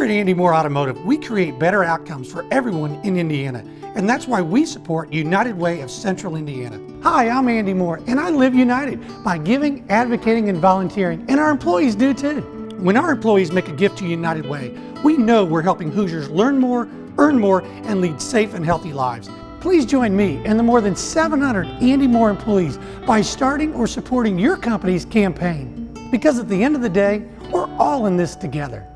Here at Andy Mohr Automotive, we create better outcomes for everyone in Indiana, and that's why we support United Way of Central Indiana. Hi, I'm Andy Mohr, and I live United by giving, advocating, and volunteering, and our employees do too. When our employees make a gift to United Way, we know we're helping Hoosiers learn more, earn more, and lead safe and healthy lives. Please join me and the more than 700 Andy Mohr employees by starting or supporting your company's campaign. Because at the end of the day, we're all in this together.